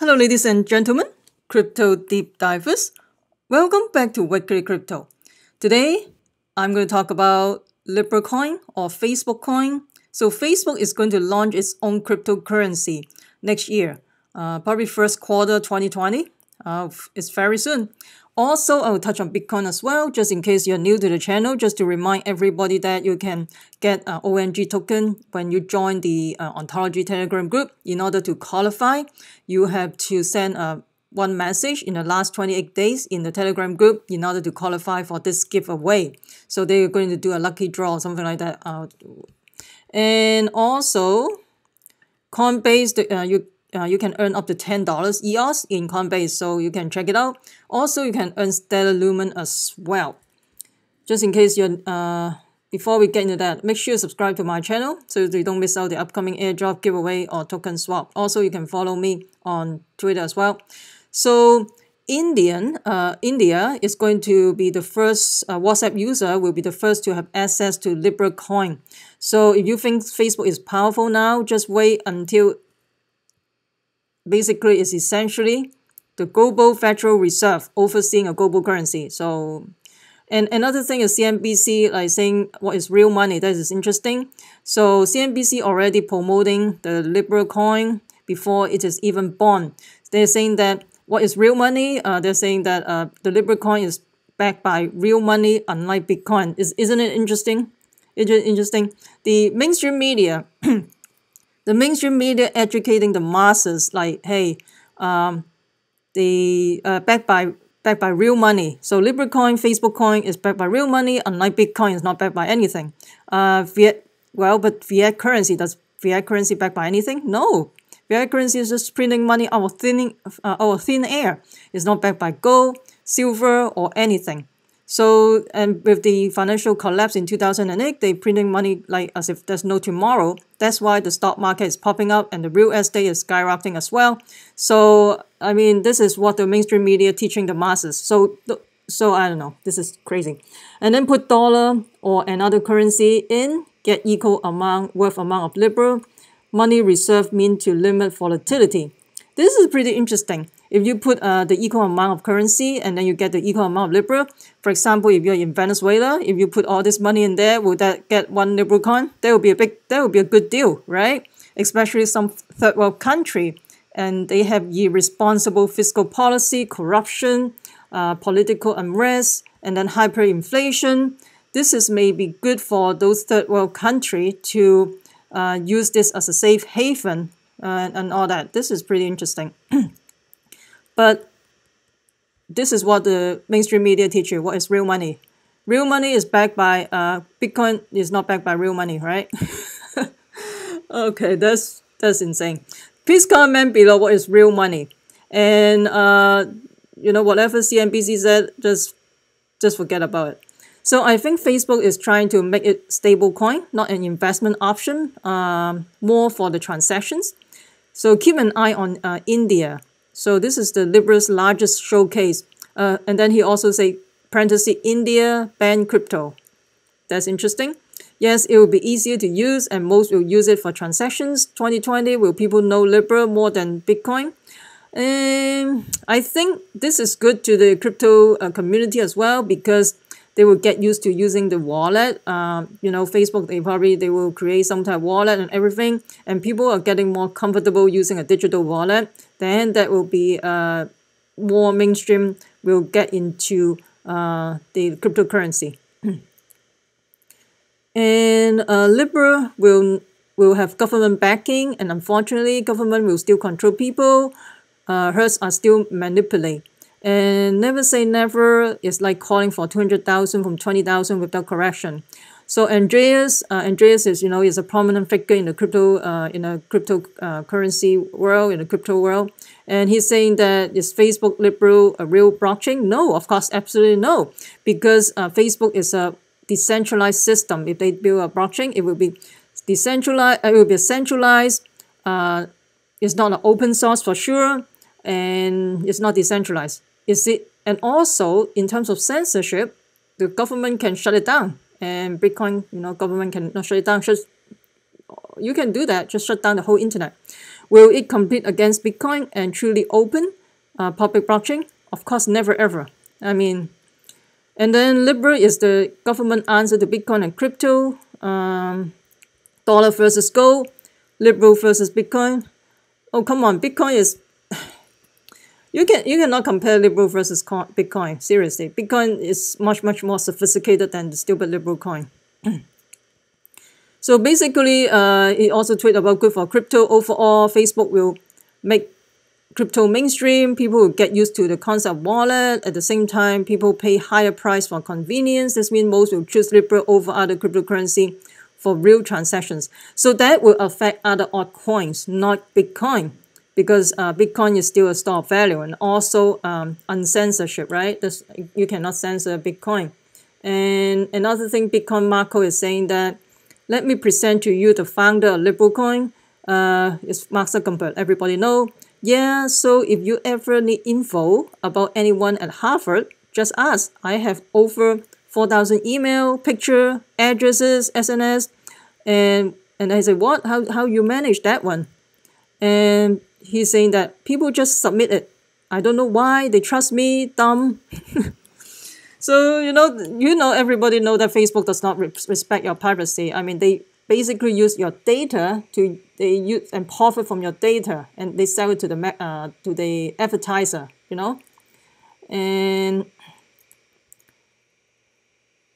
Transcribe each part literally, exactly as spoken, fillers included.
Hello, ladies and gentlemen, crypto deep divers. Welcome back to Wickedly Crypto. Today, I'm going to talk about Libra Coin or Facebook Coin. So Facebook is going to launch its own cryptocurrency next year, uh, probably first quarter twenty twenty. Uh, it's very soon. Also, I'll touch on Bitcoin as well, just in case you're new to the channel, just to remind everybody that you can get uh, O N G token when you join the uh, Ontology Telegram group. In order to qualify, you have to send a uh, one message in the last twenty-eight days in the Telegram group in order to qualify for this giveaway. So they're going to do a lucky draw or something like that. Uh, and also, Coinbase, the, uh, you Uh, you can earn up to ten dollars E O S in Coinbase, so you can check it out. Also, you can earn Stellar Lumen as well. Just in case you're, uh, before we get into that, make sure you subscribe to my channel so you don't miss out the upcoming airdrop giveaway or token swap. Also, you can follow me on Twitter as well. So, Indian, uh, India is going to be the first, uh, WhatsApp user will be the first to have access to Libra Coin. So, if you think Facebook is powerful now, just wait until basically, it's essentially the global federal reserve overseeing a global currency. So, and another thing is C N B C, like saying what is real money. That is interesting. So C N B C already promoting the Libra Coin before it is even born. They're saying that what is real money? Uh, they're saying that uh, the Libra Coin is backed by real money, unlike Bitcoin. Is isn't it interesting? It's interesting. The mainstream media. The mainstream media educating the masses like, hey, um, the uh, backed by backed by real money. So Libra Coin, Facebook Coin is backed by real money, unlike Bitcoin is not backed by anything. Uh, fiat, well, but fiat currency, does fiat currency backed by anything? No, fiat currency is just printing money out of thin uh, out of thin air. It's not backed by gold, silver, or anything. So, and with the financial collapse in two thousand eight, they're printing money like as if there's no tomorrow. That's why the stock market is popping up and the real estate is skyrocketing as well. So, I mean, this is what the mainstream media teaching the masses. So, so I don't know. This is crazy. And then put dollar or another currency in, get equal amount, worth amount of Libra. Money reserve mean to limit volatility. This is pretty interesting. If you put uh, the equal amount of currency and then you get the equal amount of Libra, for example, if you're in Venezuela, if you put all this money in there, will that get one Libra coin? That would be a big, that would be a good deal, right? Especially some third world country, and they have irresponsible fiscal policy, corruption, uh, political unrest, and then hyperinflation. This is maybe good for those third world country to uh, use this as a safe haven uh, and all that. This is pretty interesting. But this is what the mainstream media teach you. What is real money? Real money is backed by uh, Bitcoin is not backed by real money, right? Okay, that's that's insane. Please comment below what is real money, and uh, you know whatever C N B C said, just just forget about it. So I think Facebook is trying to make it stable coin, not an investment option, um, more for the transactions. So keep an eye on uh, India. So this is the Libra's largest showcase. Uh, and then he also say, parenthesis, India ban crypto. That's interesting. Yes, it will be easier to use and most will use it for transactions. twenty twenty, will people know Libra more than Bitcoin? Um, I think this is good to the crypto uh, community as well because they will get used to using the wallet. Um, you know, Facebook, they probably, they will create some type of wallet and everything. And people are getting more comfortable using a digital wallet. Then that will be uh, more mainstream will get into uh, the cryptocurrency. And uh, Libra will, will have government backing. And unfortunately, government will still control people. Uh, herds are still manipulated. And never say never is like calling for two hundred thousand from twenty thousand without correction. So Andreas, uh, Andreas is, you know, is a prominent figure in the crypto, uh, in a cryptocurrency uh, world, in the crypto world. And he's saying that is Facebook Libra a real blockchain? No, of course, absolutely no. Because uh, Facebook is a decentralized system. If they build a blockchain, it will be decentralized, it will be centralized. Uh, it's not an open source for sure. And it's not decentralized. Is it? And also, in terms of censorship, the government can shut it down. And Bitcoin, you know, government can not shut it down. Just, you can do that. Just shut down the whole internet. Will it compete against Bitcoin and truly open uh, public blockchain? Of course, never ever. I mean, and then Libra is the government answer to Bitcoin and crypto. Um, dollar versus gold. Libra versus Bitcoin. Oh, come on. Bitcoin is... You can you cannot compare Libra versus Bitcoin. Seriously. Bitcoin is much, much more sophisticated than the stupid Libra coin. So basically, uh, he also tweeted about good for crypto. Overall, Facebook will make crypto mainstream. People will get used to the concept wallet. At the same time, people pay higher price for convenience. This means most will choose Libra over other cryptocurrency for real transactions. So that will affect other altcoins, not Bitcoin. Because uh, Bitcoin is still a store of value, and also um, uncensorship, right? This, you cannot censor Bitcoin. And another thing, Bitcoin Marco is saying that, let me present to you the founder of Libra Coin. Uh, it's Mark Zuckerberg, everybody know. Yeah, so if you ever need info about anyone at Harvard, just ask. I have over four thousand email, picture, addresses, S N S. And, and I said, what? How, how you manage that one? And he's saying that people just submit it. I don't know why they trust me, dumb. So, you know, you know, everybody know that Facebook does not re respect your privacy. I mean, they basically use your data to, they use and profit from your data, and they sell it to the, uh, to the advertiser, you know. And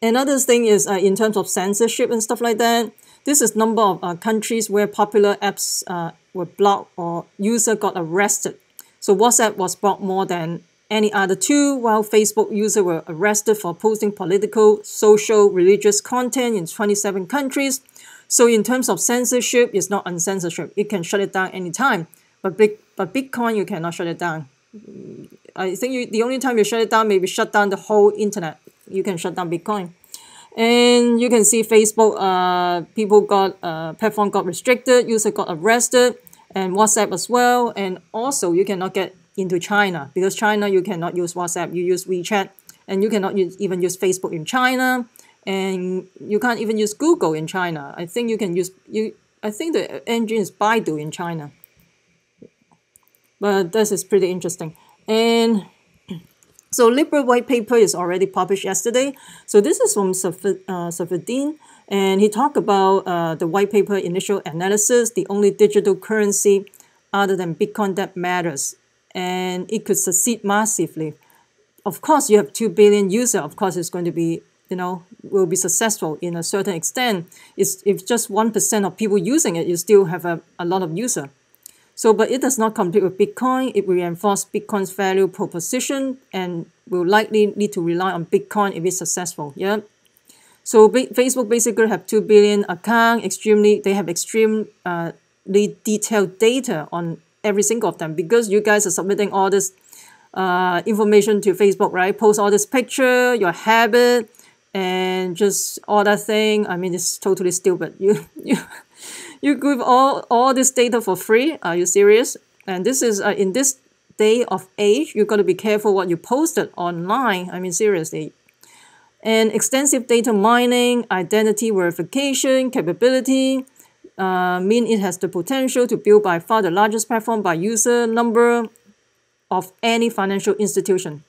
another thing is uh, in terms of censorship and stuff like that, this is number of uh, countries where popular apps uh, were blocked or user got arrested. So WhatsApp was blocked more than any other two, while Facebook users were arrested for posting political, social, religious content in twenty-seven countries. So in terms of censorship, it's not uncensorship. You can shut it down anytime. But big, but Bitcoin, you cannot shut it down. I think you, the only time you shut it down, maybe shut down the whole internet. You can shut down Bitcoin. And you can see Facebook, uh, people got, uh, platform got restricted, user got arrested, and WhatsApp as well. And also you cannot get into China, because China, you cannot use WhatsApp, you use WeChat, and you cannot use, even use Facebook in China. And you can't even use Google in China. I think you can use, you, I think the engine is Baidu in China. But this is pretty interesting. And so Libra white paper is already published yesterday. So this is from uh, Safadin, and he talked about uh, the white paper initial analysis, the only digital currency other than Bitcoin that matters, and it could succeed massively. Of course, you have two billion users. Of course, it's going to be, you know, will be successful in a certain extent. It's, if just one percent of people using it, you still have a, a lot of users. So, but it does not compete with Bitcoin. It will reinforce Bitcoin's value proposition and will likely need to rely on Bitcoin if it's successful. Yeah. So Facebook basically have two billion accounts. Extremely, they have extremely uh, detailed data on every single of them, because you guys are submitting all this uh, information to Facebook, right? Post all this picture, your habit, and just all that thing. I mean, it's totally stupid. You, you, you give all, all this data for free. Are you serious? And this is, uh, in this day of age, you've got to be careful what you posted online. I mean, seriously. And extensive data mining, identity verification, capability, uh, mean it has the potential to build by far the largest platform by user number of any financial institution.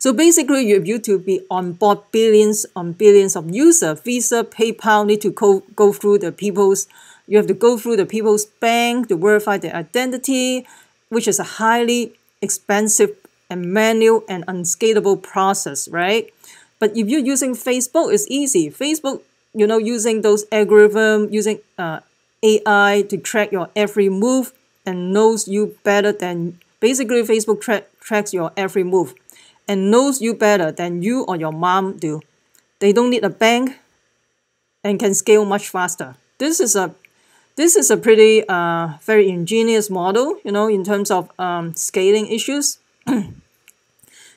So basically, if you to be on board billions on billions of users, Visa, PayPal need to go, go through the people's, you have to go through the people's bank to verify their identity, which is a highly expensive and manual and unscalable process, right? But if you're using Facebook, it's easy. Facebook, you know, using those algorithms, using uh, A I to track your every move and knows you better than, basically Facebook tra tracks your every move. And knows you better than you or your mom do. They don't need a bank, and can scale much faster. This is a, this is a pretty uh very ingenious model, you know, in terms of um scaling issues.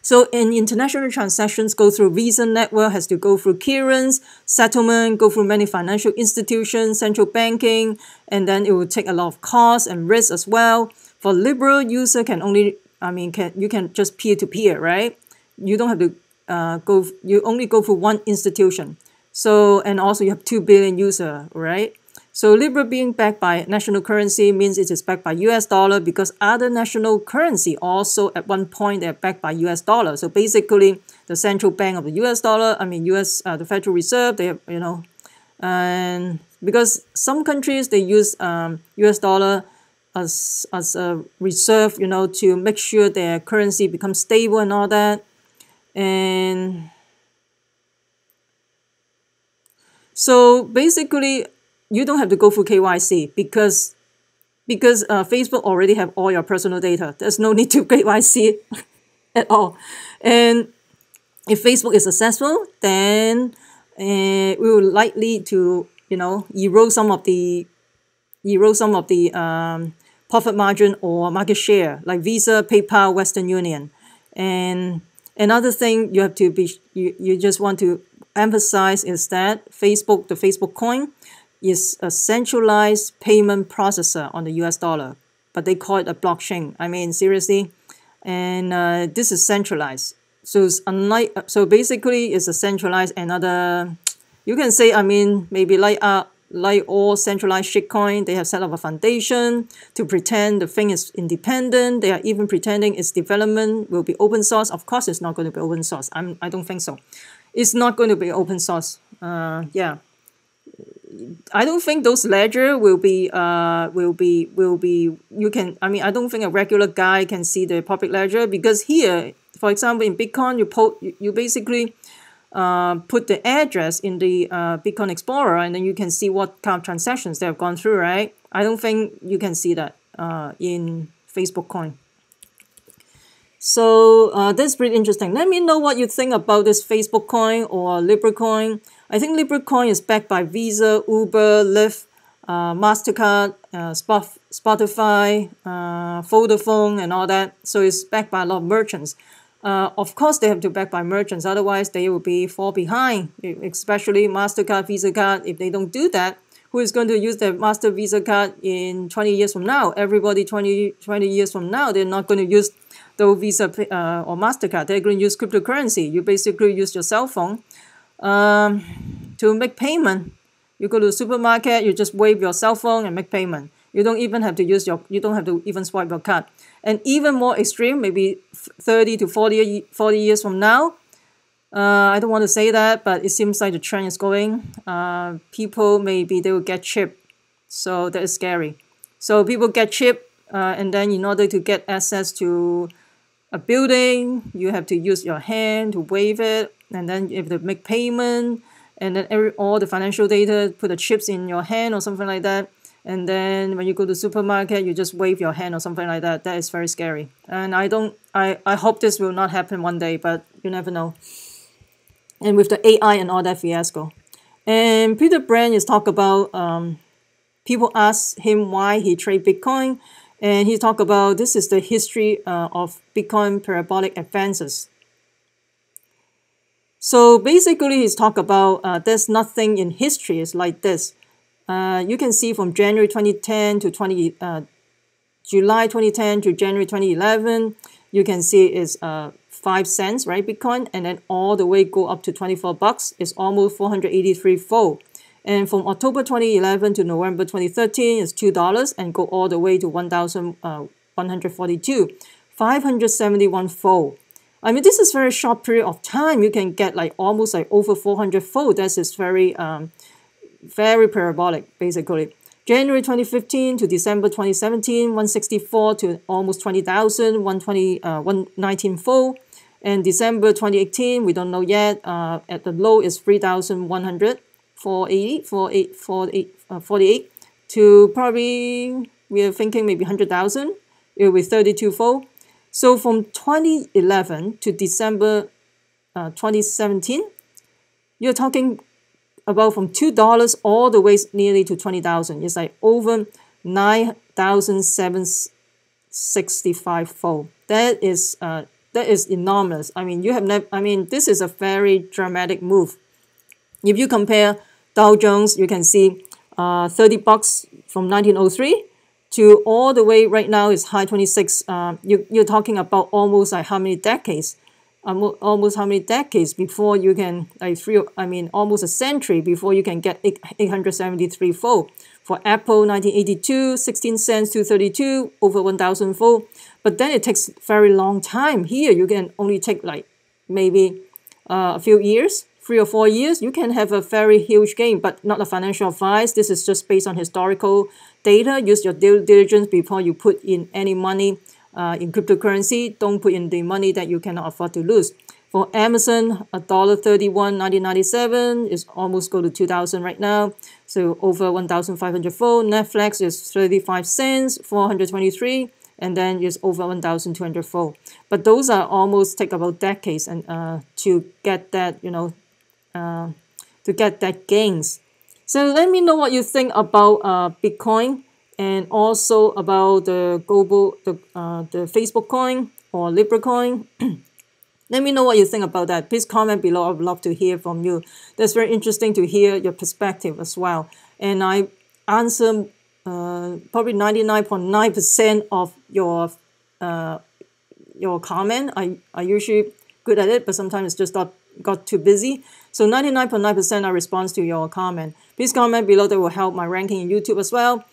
So in international transactions, go through Visa network has to go through clearance, settlement, go through many financial institutions, central banking, and then it will take a lot of cost and risk as well. For Libra user can only, I mean, can you can just peer to peer, right? You don't have to uh, go, you only go for one institution. So, and also you have two billion users, right? So Libra being backed by national currency means it is backed by U S dollar, because other national currency also at one point they're backed by U S dollar. So basically the central bank of the U S dollar, I mean U S, uh, the Federal Reserve, they have, you know, and because some countries they use um, U S dollar as, as a reserve, you know, to make sure their currency becomes stable and all that. And so basically you don't have to go through K Y C because because uh, Facebook already have all your personal data. There's no need to K Y C at all. And if Facebook is successful, then uh, we will likely to, you know, erode some of the erode some of the um, profit margin or market share, like Visa, PayPal, Western Union. And another thing you have to be, you, you just want to emphasize is that Facebook, the Facebook coin, is a centralized payment processor on the U S dollar, but they call it a blockchain. I mean, seriously, and uh, this is centralized. So it's unlike, so basically it's a centralized another, you can say, I mean, maybe like uh, like all centralized shitcoin, they have set up a foundation to pretend the thing is independent. They are even pretending its development will be open source. Of course, it's not going to be open source. I'm, I don't think so. It's not going to be open source. Uh, yeah. I don't think those ledger will be uh will be will be you can I mean I don't think a regular guy can see the public ledger, because here, for example, in Bitcoin you po you basically uh put the address in the uh Bitcoin Explorer, and then you can see what kind of transactions they have gone through, right? I don't think you can see that uh in Facebook coin. So uh, that's pretty interesting. Let me know what you think about this Facebook coin or Libra coin. I think Libra coin is backed by Visa, Uber, Lyft, uh, MasterCard, uh, Spotify, uh, Vodafone, and all that. So it's backed by a lot of merchants. Uh, of course, they have to back by merchants. Otherwise, they will be fall behind, especially MasterCard, Visa card. If they don't do that, who is going to use their Master Visa card in twenty years from now? Everybody twenty years from now, they're not going to use though Visa uh, or MasterCard, they're going to use cryptocurrency. You basically use your cell phone um, to make payment. You go to the supermarket, you just wave your cell phone and make payment. You don't even have to use your, you don't have to even swipe your card. And even more extreme, maybe thirty to forty years from now, uh, I don't want to say that, but it seems like the trend is going. Uh, people, maybe they will get chipped. So that is scary. So people get chipped, uh, and then in order to get access to a building, you have to use your hand to wave it, and then if they make payment, and then every, all the financial data, put the chips in your hand or something like that, and then when you go to supermarket, you just wave your hand or something like that. That is very scary, and I don't, I, I hope this will not happen one day, but you never know. And with the A I and all that fiasco, and Peter Brand is talk about, um, people ask him why he trade Bitcoin, and he talked about this is the history uh, of Bitcoin parabolic advances. So basically he's talked about uh, there's nothing in history is like this. Uh, you can see from January twenty ten to July twenty ten to January twenty eleven, you can see it's uh, five cents, right, Bitcoin, and then all the way go up to twenty-four bucks. It's almost four hundred eighty-three fold. And from October twenty eleven to November twenty thirteen is two dollars and go all the way to one thousand one hundred forty-two, five hundred seventy-one fold. I mean, this is very short period of time. You can get like almost like over four hundred fold. That is very, um, very parabolic, basically. January twenty fifteen to December twenty seventeen, one hundred sixty-four to almost twenty thousand, one hundred nineteen fold. And December twenty eighteen, we don't know yet, uh, at the low is three thousand one hundred. four eighty, forty-eight, forty-eight, forty-eight to probably, we are thinking maybe one hundred thousand, it will be thirty-two fold. So from twenty eleven to December uh, twenty seventeen, you're talking about from two dollars all the way nearly to twenty thousand. It's like over nine thousand seven hundred sixty-five fold. That is, uh, that is enormous. I mean, you have never, I mean, this is a very dramatic move. If you compare Dow Jones, you can see uh, thirty bucks from nineteen oh three to all the way right now is high twenty-six. Uh, you, you're talking about almost like how many decades, um, almost how many decades before you can, like three, I mean, almost a century before you can get eight hundred seventy-three fold For Apple, nineteen eighty-two, sixteen cents to thirty-two, over one thousand fold. But then it takes very long time. Here, you can only take like maybe uh, a few years, three or four years. You can have a very huge gain, but not a financial advice. This is just based on historical data. Use your due diligence before you put in any money uh, in cryptocurrency. Don't put in the money that you cannot afford to lose. For Amazon, one dollar thirty-one, nineteen ninety-seven is almost go to two thousand right now. So over one thousand five hundred fold. Netflix is thirty-five cents, four hundred twenty-three, and then is over one thousand two hundred fold. But those are almost take about decades and uh, to get that, you know, uh, to get that gains. So let me know what you think about uh, Bitcoin and also about the global, the, uh, the Facebook coin or Libra coin. Let me know what you think about that. Please comment below. I would love to hear from you. That's very interesting to hear your perspective as well. And I answer uh, probably ninety-nine point nine percent of your uh, your comment. I, I usually good at it, but sometimes it's just not, got too busy. So ninety-nine point nine percent are response to your comment. Please comment below. That will help my ranking in YouTube as well.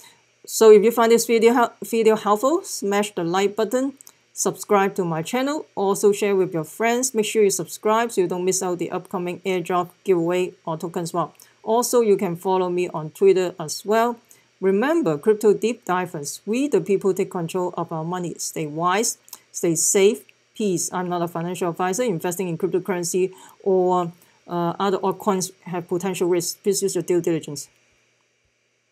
So if you find this video video helpful, smash the like button. Subscribe to my channel, also share with your friends. Make sure you subscribe so you don't miss out the upcoming airdrop, giveaway, or token swap. Also, you can follow me on Twitter as well. Remember, crypto deep divers, we the people take control of our money. Stay wise, stay safe, peace. I'm not a financial advisor. Investing in cryptocurrency or uh, other altcoins have potential risks. Please use your due diligence.